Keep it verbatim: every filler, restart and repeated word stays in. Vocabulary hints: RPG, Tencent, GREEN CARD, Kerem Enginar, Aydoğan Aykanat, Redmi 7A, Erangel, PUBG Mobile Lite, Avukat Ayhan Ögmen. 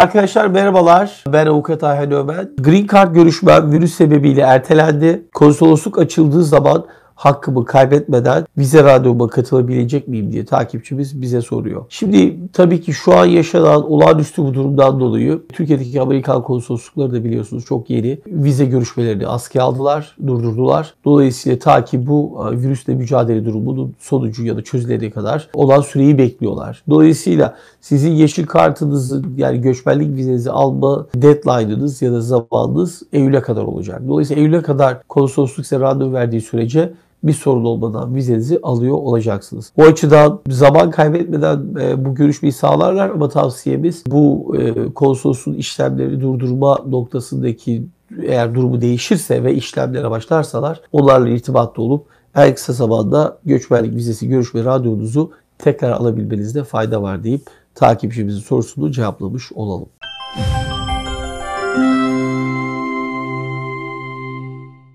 Arkadaşlar merhabalar, ben Avukat Ayhan Ögmen. Green Card görüşmem virüs sebebiyle ertelendi. Konsolosluk açıldığı zaman hakkımı kaybetmeden vize randevuma katılabilecek miyim diye takipçimiz bize soruyor. Şimdi tabii ki şu an yaşanan olağanüstü bu durumdan dolayı Türkiye'deki Amerikan konsoloslukları da biliyorsunuz çok yeni vize görüşmelerini askıya aldılar, durdurdular. Dolayısıyla ta ki bu virüsle mücadele durumunun sonucu ya da çözülene kadar olan süreyi bekliyorlar. Dolayısıyla sizin yeşil kartınızı, yani göçmenlik vizenizi alma deadline'ınız ya da zamanınız Eylül'e kadar olacak. Dolayısıyla Eylül'e kadar konsolosluk size randevu verdiği sürece bir sorun olmadan vizenizi alıyor olacaksınız. O açıdan zaman kaybetmeden bu görüşmeyi sağlarlar ama tavsiyemiz bu konsolosluğun işlemleri durdurma noktasındaki, eğer durumu değişirse ve işlemlere başlarsalar onlarla irtibatta olup en kısa zamanda göçmenlik vizesi görüşme randevunuzu tekrar alabilmenizde fayda var deyip takipçimizin sorusunu cevaplamış olalım.